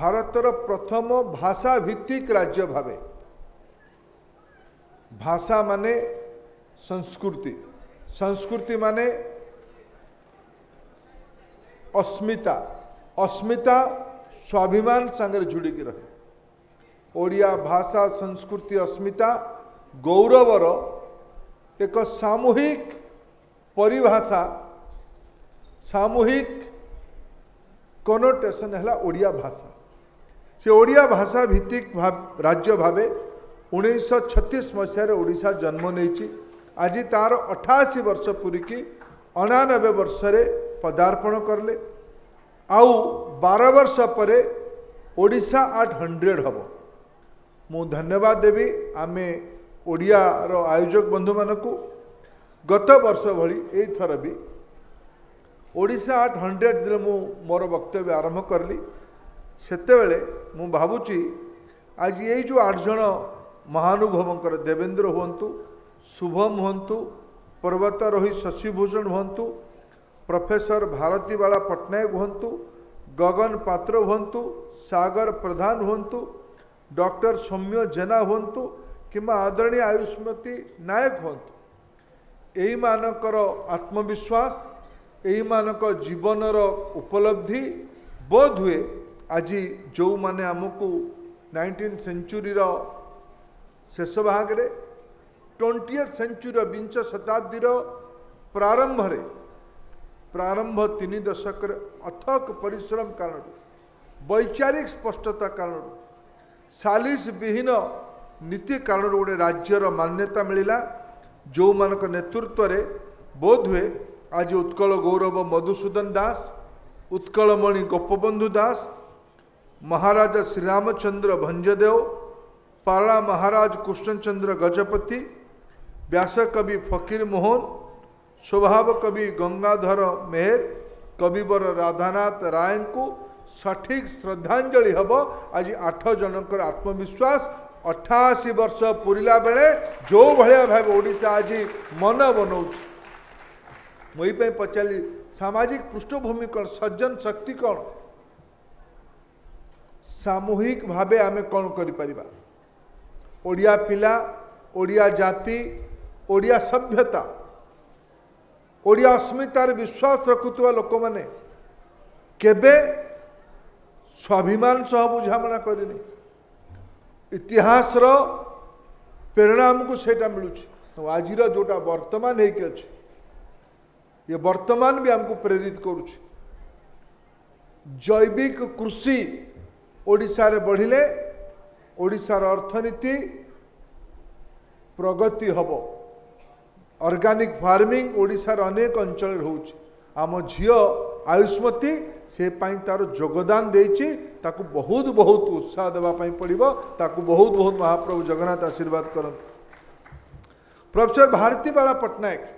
भारतर प्रथम भाषा भित्तिक राज्य भाव भाषा माने संस्कृति संस्कृति माने अस्मिता अस्मिता स्वाभिमान सांगे जोड़िकी रहे ओडिया भाषा संस्कृति अस्मिता गौरवर एक सामूहिक परिभाषा सामूहिक कनोटेसन है ओडिया भाषा से ओडिया भाषा भित्तिक राज्य भावे 1936 मसीह ओडिशा जन्म नहीं आज तार 88 वर्ष पूरी की 99 वर्ष पदार्पण करले आउ 12 वर्ष पर ओडिशा 800 हम मु धन्यवाद देवी आमे ओडिया रो आयोजक बंधु मानकू गत वर्ष भली एथर भी ओडिशा 800 दिन मु मोर वक्तव्य आरंभ करली सेते बेले मु भाबुची आज ये जो 8 जन महानुभवंकर देवेंद्र हुंतु शुभम हुंतु पर्वतारोही शशिभूषण हुंतु प्रोफेसर भारतीबाला पट्टनायक हुंतु गगन पात्र हुंतु सागर प्रधान हुंतु डॉक्टर सौम्य जेना हुंतु किंवा आदरणीय आयुष्मती नायक हुंतु एई मानकर आत्मविश्वास एई मानकर जीवनर उपलब्धि बोध हुए आज जो माने आमको 19th सेंचुरी रो शेष भाग रे 20th सेंचुरी विंश शताब्दी रो प्रारंभ रे प्रारंभ 3 दशक अथक परिश्रम कारण वैचारिक स्पष्टता कारण सालिस विहीन नीति कारण गोटे राज्यर मान्यता मिलला जो मानक नेतृत्व रे बोध हुए आज उत्कल गौरव मधुसूदन दास उत्कलमणि गोपबंधु दास महाराजा श्रीरामचंद्र भंजदेव पाला महाराज कृष्णचंद्र गजपति व्यासकवि फकीर मोहन स्वभाव कवि गंगाधर मेहर कविवर राधानाथ राय को सठिक श्रद्धांजलि हम आज 8 जनकर आत्मविश्वास 88 वर्ष पूरीला बेले जो भाया भाव ओडिशा आज मन बनाऊँ मुई पे पचारि सामाजिक पृष्ठभूमि कौन सज्जन शक्ति कौन सामूहिक भाव आम कौन करिपरिबा ओडिया पिला ओडिया जाति ओडिया सभ्यता ओडिया अस्मितार विश्वास रखुवा लोक मैंने केबे स्वाभिमान सह बुझामणा करनी इतिहास रो प्रेरणा आमको सेटा मिलूँ तो आज जोटा वर्तमान होके अच्छे ये वर्तमान भी आमको प्रेरित करुँच जैविक कृषि ओडिशा रे बढ़िले ओडिशार अर्थनीति प्रगति हम ऑर्गेनिक फार्मिंग ओडिशार अनेक अंचल होउछ आम झियो आयुष्मती से तार योगदान देछि ताकु बहुत बहुत उत्साह देबा पई पड़िबो ताकु बहुत बहुत महाप्रभु जगन्नाथ आशीर्वाद करत प्रोफेसर भारतीबाला पट्टनायक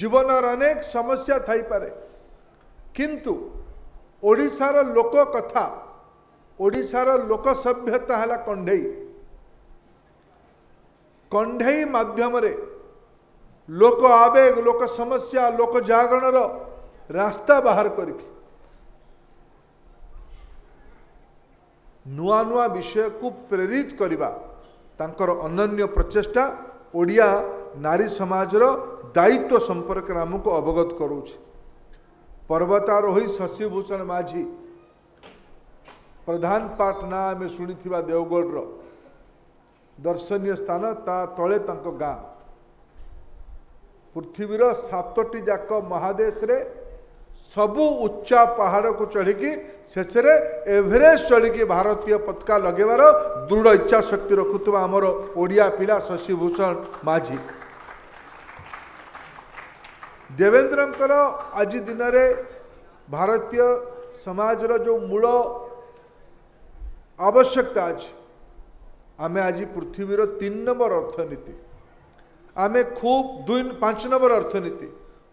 जीवन अनेक समस्या थाई पारे किंतु ओडिशार लोक कथा ओडिशार लोक सभ्यता हला कंढई कंढई माध्यम रे लोक आवेग लोक समस्या लोक जागरण रो रास्ता बाहर करके नुआ नुआ विषय को प्रेरित करवा तांकर अनन्य प्रचेष्टा ओडिया नारी समाज रो दायित्व संपर्क नाम को अवगत करूछ पर्वतारोही शशिभूषण माझी प्रधान पाटना में शुणी थिबा देवगढ़ रो दर्शनीय स्थान ता तले तंको गाँ पृथ्वीर 7 जाक महादेश रे सबु उच्चा पहाड़ को चढ़िकी शेष एवरेस्ट चढ़िकी भारतीय पताका लगेबार दृढ़ इच्छा शक्ति रखुवा आमर ओडिया पिला शशिभूषण माझी देवेंद्रंकर आज दिन रे भारतीय समाज रो जो मूल आवश्यकता अच्छे आमे आज पृथ्वीर 3 नंबर अर्थनीति आमे खूब 5 नंबर अर्थनीति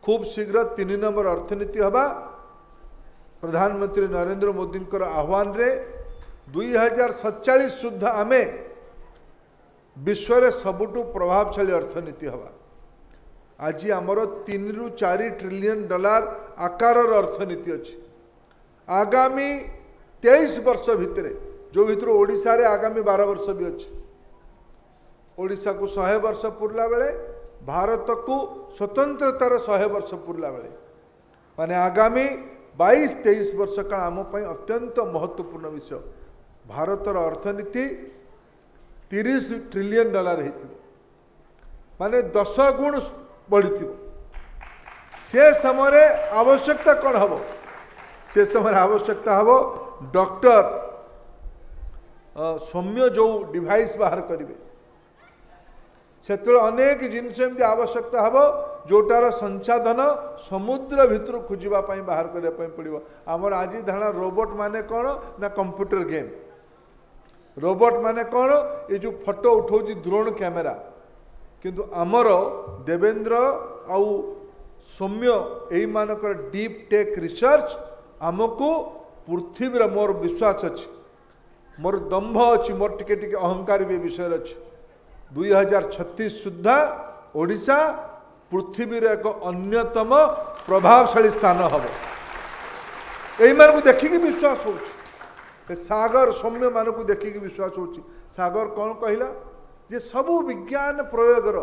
खूब शीघ्र 3 नंबर अर्थनीति हवा प्रधानमंत्री नरेंद्र मोदी आह्वान रे 2047 सुधा आमे विश्व रे सबुटु प्रभावशाली अर्थनीति हवा आज आमर 3 रु 4 ट्रिलियन डॉलर आकार अर्थनीति अछि आगामी 23 वर्ष भितर जो भितर ओडिशा रे आगामी 12 वर्ष भी अच्छे ओडिशा को 100 वर्ष पूरला बेले भारत को स्वतंत्रतार 100 वर्ष पूरला बेले माने आगामी 22-23 वर्ष काल आम अत्यंत महत्वपूर्ण विषय। भारतर अर्थनीति 30 ट्रिलियन डॉलर होती माने 10 गुण बढ़ी से समय आवश्यकता कौन हम से समय आवश्यकता हम डॉक्टर सौम्य जो डिवाइस बाहर करेंगे से अनेक जिनमें आवश्यकता हम जोटार संसाधन समुद्र भितर खोजापी बाहर करने पड़ो। आमर आज धारणा रोबोट माने कौन ना कंप्यूटर गेम रोबोट माने कौन ये जो फोटो उठाऊ ड्रोन कैमेरा किंतु आमर देवेंद्र आउ सौम्य यही डीप टेक रिसर्च आमको पृथ्वीर मोर विश्वास अच्छे मोर दंभ अच्छी मोर टिके अहंकार भी विषय अच्छे 2036 सुधा ओडिशा पृथ्वीर एक अन्यतम प्रभावशाली स्थान हम यही देखिकी विश्वास हो सागर सौम्य मान को देखिकी विश्वास हो सागर कौन कहला जे सबू विज्ञान प्रयोगर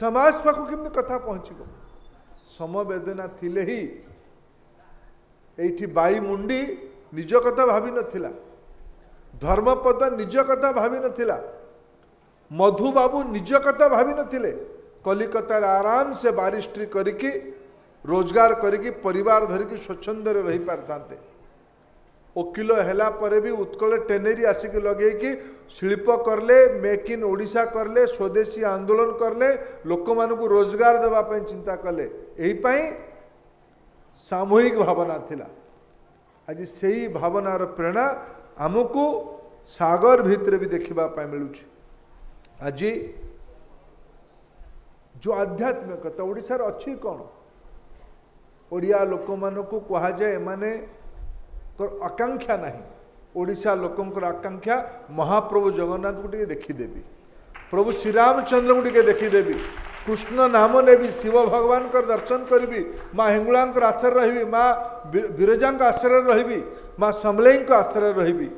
समाज पाक केमि कथा पहुँचब समवेदना थिले ही एठी बाई मुंडी निज कथा भावी नथिला धर्मपद निज कथा भावी नथिला मधु बाबू निज कथा भावी नथिले कलिकता आराम से बारिस्ट्री करिकी रोजगार करिकी परिवार धरिकी स्वच्छंद रही पारतांते वकिल हैला परे भी उत्कल टेनेरी आसिक लगे कि शिल्प करले मेक इन ओडिशा करले स्वदेशी आंदोलन करले लोक मानू रोजगार देवाई चिंता कले यही सामूहिक भावना थिला। आज से ही भावनार प्रेरणा आमको सागर भितर भी देखापी मिलूँ। आज जो आध्यात्मिकता ओडिशार अच्छी कौन ओडिया लोक मानू कह जाए माने आकांक्षा नहीं ओडिशा लोकंकर आकांक्षा महाप्रभु जगन्नाथ को देखीदेवी प्रभु श्रीरामचंद्र को देखीदेवी कृष्ण नाम नेबी शिव भगवान का दर्शन करी माँ हिंगुला आश्रय रही माँ विरजा आश्रय रही माँ समलेई आश्रय रही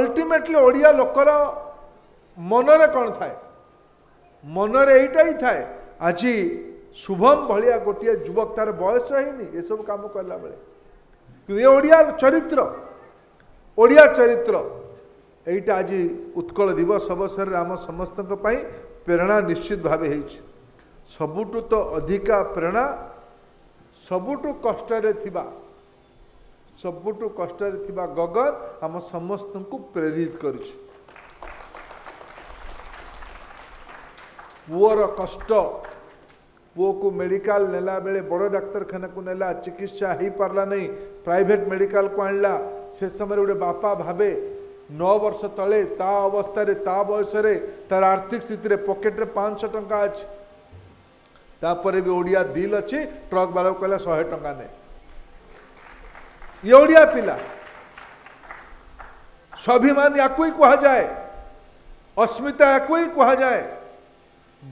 अल्टीमेटली ओडिया लोकर मनरे कौन थाए मनरे यहीटा ही थाए। आज शुभम भाया गोटे युवक तार बयस होनी ये सब कम कला बेले ये ओडिया चरित्र यहीटा आज उत्कल दिवस अवसर में आम समस्त प्रेरणा निश्चित भाव हो सबुठ तो अधिका प्रेरणा सबुठ कष्ट सबुठ कष्ट गगन आम समस्त को प्रेरित कर पुअर कष्ट पुओ को मेडिकल नेला बेले बड़ डाक्तखाना को नेला चिकित्सा हो पारा नहीं प्राइवेट मेडिकल को आणला से समय गोटे बापा भावे 9 वर्ष तले ता अवस्था ता बयसर तार आर्थिक स्थिति पकेट्रे 500 टंका अच्छे तापर भी ओडिया दिल अच्छी ट्रक वाला कहला 100 टंका ने ये ओडिया पिला स्वाभिमान या कह जाए अस्मिता या कह जाए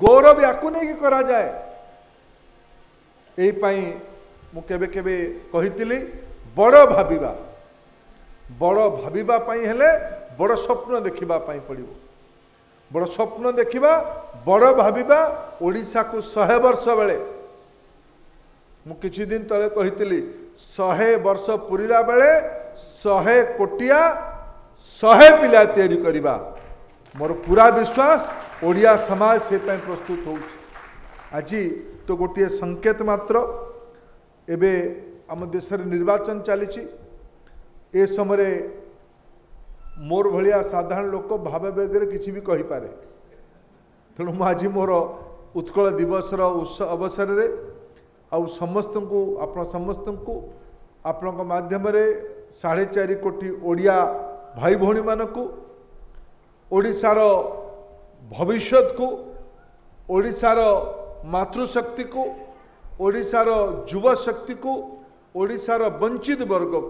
गौरव या नहीं करा जाए यही मुझे कही बड़ भाविबा हेले बड़ स्वप्न देखा पड़ो बड़ स्वप्न देखा बड़ भाविबा ओडिशा को 100 वर्ष बेले मुझे दिन तले कही 100 वर्ष पूरीला बेले 100 कोटिया 100 पिला तैयारी करिबा मोर पूरा विश्वास ओडिया समाज से प्रस्तुत हो। आज तो गोटे संकेत मात्र एबे आम देश निर्वाचन चली ए समय मोर भाया साधारण लोक भावबेगर किसी भी कही पारे तेणु आज मोर उत्कल दिवस अवसर में आउ समस्त को आपण मध्यम 4.5 कोटी ओडिया भाई भौणी मानकु ओडिशार भविष्य को ओडिशार मातृशक्ति को ओडिशार युवा शक्ति को ओडिशार वंचित वर्ग को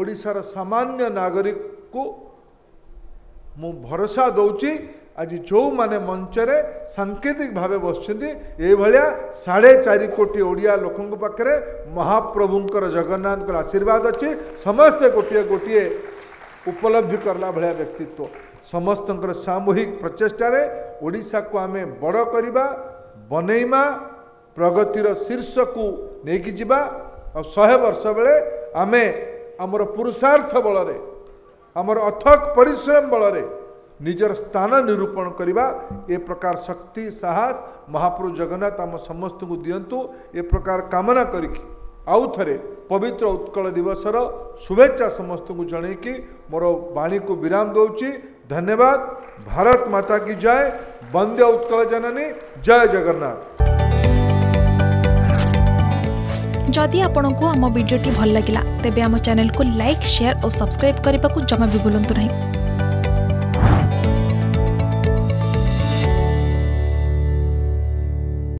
ओडिशार सामान्य नागरिक को मु भरोसा दौची आज जो माने मंच सांकेतिक भाव बसते ये 4.5 कोटी ओडिया लोकों पाखे महाप्रभुंर जगन्नाथ आशीर्वाद अच्छी समस्ते गोटे गोटे उपलब्धि करला भाया व्यक्तित्व समस्त सामूहिक प्रचेष्टार ओडिशा को आम बड़ करवा बनईमा प्रगतिर शीर्ष को लेकिन जावा और 100 वर्ष बेले आम आमर पुरुषार्थ बलरे आमर अथक परिश्रम बलरे निजर स्थान निरूपण करवा ए प्रकार शक्ति साहस महाप्रभु जगन्नाथ आम समस्त को दियंतु ए प्रकार कामना करिकी आउ थरे पवित्र उत्कल दिवसर शुभेच्छा समस्त को जणे कि मोर वाणी को विराम दौची। धन्यवाद। भारत माता की जय। वंदे उत्कल जननी। जय जगन्नाथ। जदि आपंक आम भिड्टे भल लगा तेब आम चैनल को लाइक, शेयर और सब्सक्राइब करने को जमा भी भूलु ना।